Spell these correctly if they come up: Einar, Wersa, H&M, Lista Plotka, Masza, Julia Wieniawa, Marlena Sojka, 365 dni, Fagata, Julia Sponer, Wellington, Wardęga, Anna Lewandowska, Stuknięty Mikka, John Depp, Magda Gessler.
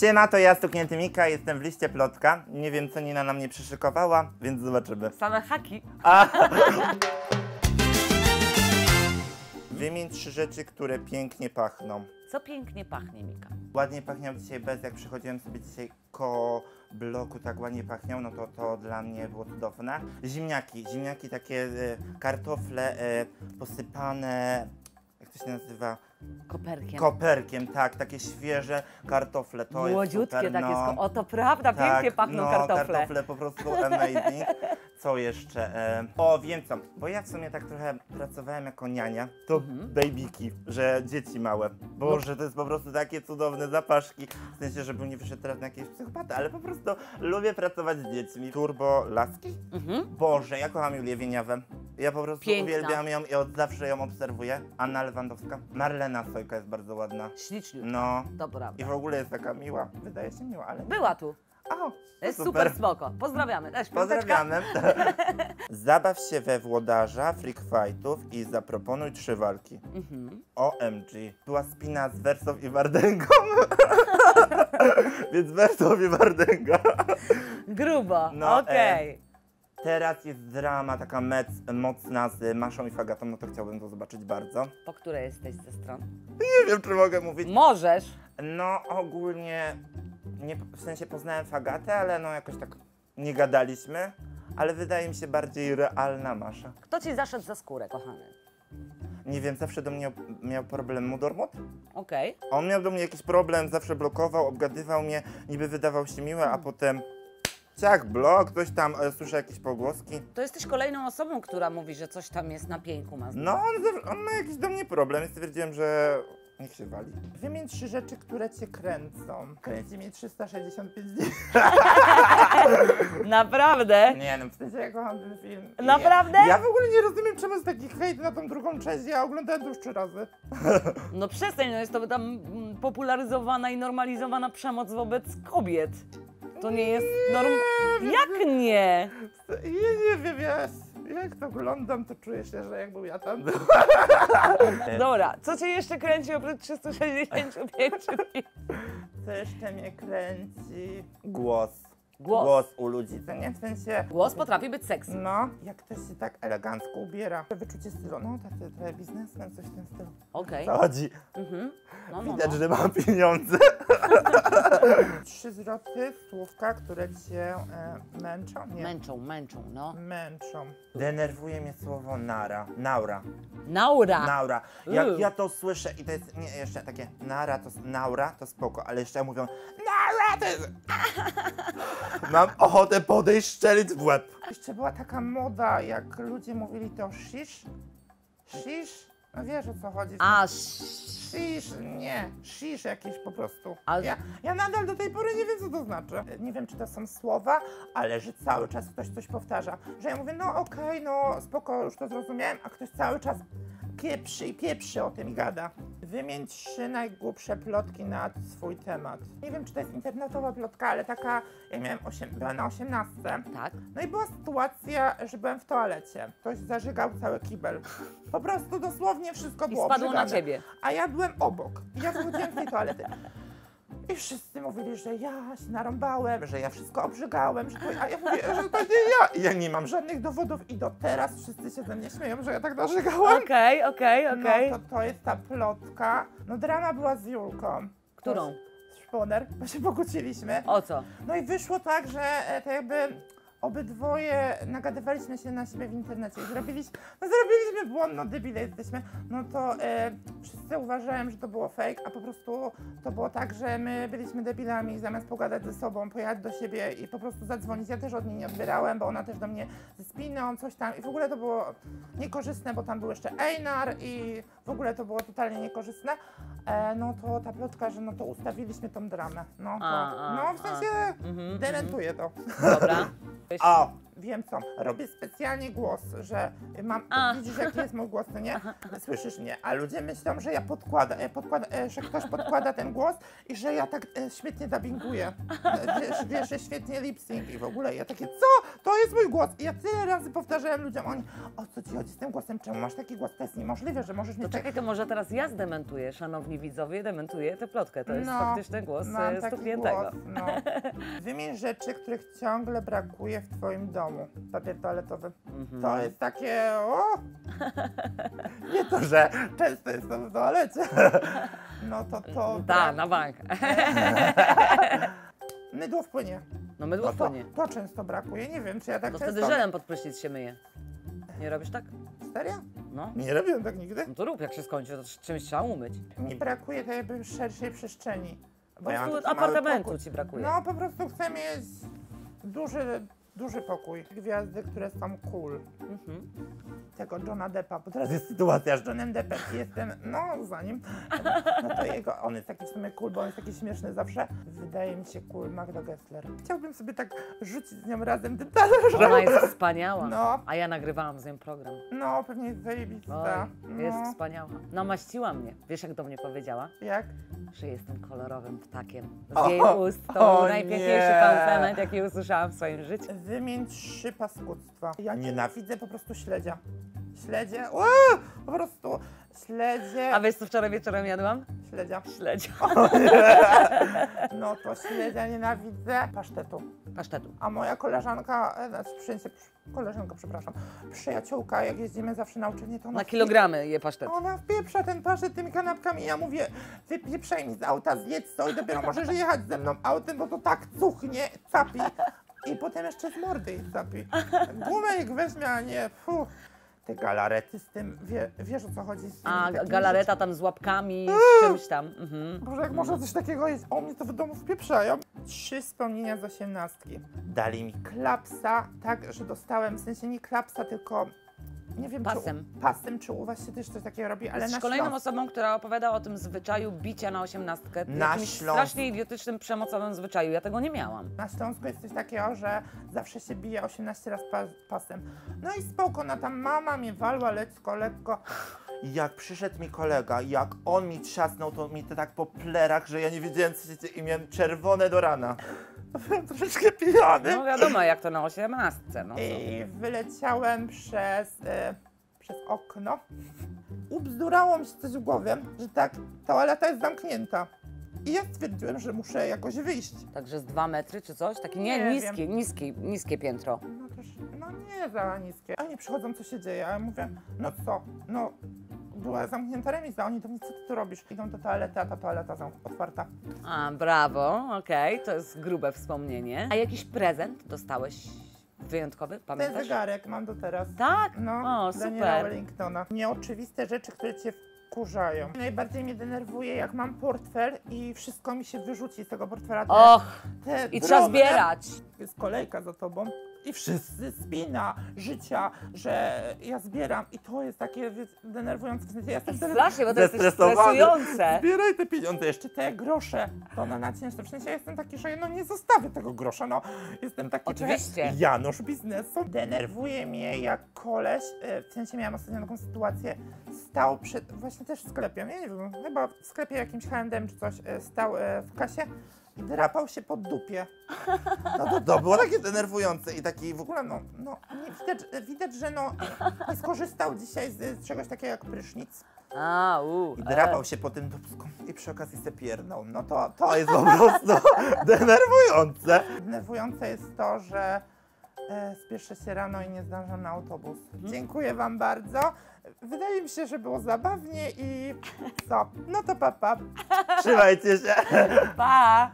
Siema, to ja, stuknięty Mika, jestem w liście plotka. Nie wiem, co Nina na mnie przyszykowała, więc zobaczymy. Same haki. Wymień 3 rzeczy, które pięknie pachną. Co pięknie pachnie, Mika? Ładnie pachniał dzisiaj bez, jak przychodziłem sobie dzisiaj koło bloku, tak ładnie pachniał, no to dla mnie było cudowne. Ziemniaki takie, kartofle posypane, jak to się nazywa? Koperkiem. Koperkiem, tak, takie świeże kartofle, to młodziutkie jest super, takie, no, o to prawda, tak, pięknie pachną, no, kartofle. Kartofle po prostu amazing. Co jeszcze? O, wiem co, bo ja w sumie tak trochę pracowałem jako niania, to babyki, że dzieci małe. Boże, to jest po prostu takie cudowne zapaszki, w sensie, żebym nie wyszedł teraz na jakieś psychopaty, ale po prostu lubię pracować z dziećmi. Turbo laski? Boże, ja kocham Julię Wieniawę. Ja po prostu uwielbiam ją i od zawsze ją obserwuję. Anna Lewandowska. Marlena Sojka jest bardzo ładna. Śliczniutka. No. To prawda. I w ogóle jest taka miła. Wydaje się miła, ale... Była tu. O, jest super spoko. Pozdrawiamy. Też pozdrawiamy. Zabaw się we włodarza freak fightów i zaproponuj 3 walki. OMG. Była spina z Wersą i Wardęgą. Więc Wersą i Wardęga. Grubo. No, okej. Teraz jest drama taka mocna z Maszą i Fagatą, no to chciałbym to zobaczyć bardzo. Po której jesteś ze stron? Nie wiem, czy mogę mówić. Możesz. No ogólnie, nie, w sensie poznałem Fagatę, ale no jakoś tak nie gadaliśmy, ale wydaje mi się bardziej realna Masza. Kto ci zaszedł za skórę, kochany? Nie wiem, zawsze do mnie miał problem mudormot. Okej. On miał do mnie jakiś problem, zawsze blokował, obgadywał mnie, niby wydawał się miły, a potem... Ciach, blok, ktoś tam słyszy jakieś pogłoski. To jesteś kolejną osobą, która mówi, że coś tam jest na pięku. No, on ma jakiś do mnie problem i stwierdziłem, że niech się wali. Wymień 3 rzeczy, które cię kręcą. Kręci mnie 365 dni. Naprawdę? Nie, no w sensie ja kocham ten film. Naprawdę? Ja w ogóle nie rozumiem, czemu jest taki hejt na tą drugą część, ja oglądałem to już 3 razy. No przestań, no jest to tam popularyzowana i normalizowana przemoc wobec kobiet. To nie jest normalne. Jak nie? Ja nie wiem, jak to oglądam, to czuję się, że jakbym ja tam był. Dobra, co cię jeszcze kręci oprócz 365 dni? Co jeszcze mnie kręci? Głos u ludzi, to nie w sensie... Głos potrafi być seksy. No, jak ktoś się tak elegancko ubiera. Wyczucie stylu, no to biznesmen, coś w tym stylu. Okej. Co chodzi? Widać, że mam pieniądze. 3 zwroty, słówka, które cię męczą? Nie. Męczą, no. Męczą. Denerwuje mnie słowo nara. Naura. Jak ja to słyszę i to jest, nie, jeszcze takie nara, to naura, to spoko, ale jeszcze mówią naura, to jest... Mam ochotę podejść, szczelić w łeb. Jeszcze była taka moda, jak ludzie mówili to shish. Shish? No wiesz, o co chodzi. A shish, nie. Shish jakieś po prostu. Ja nadal do tej pory nie wiem, co to znaczy. Nie wiem, czy to są słowa, ale że cały czas ktoś coś powtarza. Że ja mówię, no okej, no spoko, już to zrozumiałem, a ktoś cały czas pieprzy o tym gada. Wymień 3 najgłupsze plotki na swój temat. Nie wiem, czy to jest internetowa plotka, ale taka, ja miałem była na 18. Tak. No i była sytuacja, że byłem w toalecie. Ktoś zażygał cały kibel. Po prostu dosłownie wszystko było obrzygane. I spadło na ciebie. A ja byłem obok. Ja wchodziłem z tej toalety. I wszyscy mówili, że ja się narąbałem, że ja wszystko obrzygałem, że to, a ja mówię, że to nie ja. Ja nie mam żadnych dowodów i do teraz wszyscy się ze mnie śmieją, że ja tak narzygałam. Okej. No to jest ta plotka. No drama była z Julką. Którą? Z Sponer, bo się pokłóciliśmy. O co? No i wyszło tak, że to jakby obydwoje nagadywaliśmy się na siebie w internecie i zrobiliśmy błąd, no debile jesteśmy, no to wszyscy uważałem, że to było fake, a po prostu to było tak, że my byliśmy debilami, zamiast pogadać ze sobą, pojechać do siebie i po prostu zadzwonić. Ja też od niej nie odbierałem, bo ona też do mnie ze spiną, coś tam i w ogóle to było niekorzystne, bo tam był jeszcze Einar i w ogóle to było totalnie niekorzystne. No to ta plotka, że no to ustawiliśmy tą dramę, no to, no w sensie dementuję to. Dobra. O, Wiem co, robię specjalnie głos, że mam, widzisz jaki jest mój głos, no nie? Słyszysz mnie, a ludzie myślą, że ja że ktoś podkłada ten głos i że ja tak świetnie dubbinguję, wiesz, że świetnie lip-sync i w ogóle ja takie, co? To jest mój głos! I ja tyle razy powtarzałem ludziom, oni, o co ci chodzi z tym głosem, czemu masz taki głos, to jest niemożliwe, że możesz mieć... No czekaj, to może teraz ja zdementuję, szanowni widzowie, dementuję tę plotkę, to jest no, faktyczny głos stukniętego. No. Wymień rzeczy, których ciągle brakuje w twoim domu. Papier toaletowy. To jest takie... O! Nie to, że często jestem w toalecie. No to... Tak, na bank. Mydło w płynie. No mydło w płynie. To często brakuje, nie wiem czy ja tak to często... To wtedy żelem pod prysznic się myje. Nie robisz tak? Serio? No. Nie robiłem tak nigdy. No to rób, jak się skończy, to czymś trzeba umyć. Mi brakuje tej jakby szerszej przestrzeni. Bo po prostu ja apartamentu ci brakuje. No po prostu chcę mieć duży pokój. Gwiazdy, które są cool. Tego Johna Deppa, bo teraz jest sytuacja z Johnem Deppem i jestem, no za nim. No to jego, on jest taki w sumie cool, bo on jest taki śmieszny zawsze. Wydaje mi się cool Magda Gessler. Chciałbym sobie tak rzucić z nią razem tym talerzem. Ona jest wspaniała, no. A ja nagrywałam z nią program. No, pewnie jest zajebista. Oj, jest wspaniała. Namaściła mnie. Wiesz jak do mnie powiedziała? Jak? Że jestem kolorowym ptakiem. Z jej ust to był najpiękniejszy komplement, jaki usłyszałam w swoim życiu. Wymień 3 paskudstwa. Ja nienawidzę po prostu śledzia. Śledzie, po prostu śledzie. A wiesz co wczoraj wieczorem jadłam? Śledzia. Śledzia. No to śledzia nienawidzę. Pasztetu. Pasztetu. A moja koleżanka, przepraszam, przyjaciółka, jak jeździmy zawsze na uczelnię, to ona... Na kilogramy je pasztet. Ona wpieprza ten pasztet tymi kanapkami i ja mówię, wypieprzaj mi z auta, zjedz to i dopiero możesz jechać ze mną autem, bo to tak cuchnie, capi. I potem jeszcze z mordy i capi. Gumę ich weźmie, a nie, fuh. Te galarety z tym, wiesz o co chodzi? A, galareta tam z łapkami, z czymś tam. Boże, jak można coś takiego jest? O, mnie to w domu wpieprzają. 3 wspomnienia z 18. Dali mi klapsa, tak, że dostałem, w sensie nie klapsa, tylko... Nie wiem, pasem. Pasem, czy u was się też coś takiego robi, ale na kolejną osobą, która opowiada o tym zwyczaju bicia na 18, na strasznie idiotycznym, przemocowym zwyczaju. Ja tego nie miałam. Na Śląsku jest coś takiego, że zawsze się bije 18 razy pasem. No i spoko, no tam mama mnie walła lekko. Jak przyszedł mi kolega, jak on mi trzasnął, to mi to tak po plerach, że ja nie wiedziałem co się dzieje i miałem czerwone do rana. Byłem troszeczkę pijany. No wiadomo, jak to na 18, no. I wyleciałem przez okno. Ubzdurało mi się coś w głowie, że tak, toaleta jest zamknięta. I ja stwierdziłem, że muszę jakoś wyjść. Także z 2 metry czy coś? Takie niskie piętro. No też, no nie za niskie. Oni przychodzą, co się dzieje, a ja mówię, no co, no była zamknięta remiza, oni to nic, co ty tu robisz? Idą do toalety, a ta toaleta otwarta. A, brawo, okej, to jest grube wspomnienie. A jakiś prezent dostałeś? Wyjątkowy, pamiętasz? Ten zegarek mam do teraz. Tak? No, o, super. Wellingtona. Nieoczywiste rzeczy, które cię wkurzają. Najbardziej mnie denerwuje, jak mam portfel i wszystko mi się wyrzuci z tego portfela. Och, i trzeba zbierać. Jest kolejka za tobą. I wszyscy spina życia, że ja zbieram i to jest takie denerwujące. Ja strasznie, bo to jest stresujące. Zbieraj te pieniądze, jeszcze te grosze. To na nacięższe. W sensie ja jestem taki, że no nie zostawię tego grosza, no. Jestem taki, oczywiście. Janusz biznesu. Denerwuje mnie jak koleś, w sensie miałam ostatnio taką sytuację, stał przed, właśnie też sklepem, ja nie wiem, chyba w sklepie jakimś H&M czy coś, stał w kasie. I drapał się po dupie. No to było takie denerwujące i taki w ogóle, no widać, że no nie skorzystał dzisiaj z czegoś takiego jak prysznic. I drapał się po tym dupsku i przy okazji se piernął. No to jest po prostu denerwujące. Denerwujące jest to, że spieszę się rano i nie zdążam na autobus. Dziękuję wam bardzo. Wydaje mi się, że było zabawnie i co? No to pa, pa. Trzymajcie się. Pa.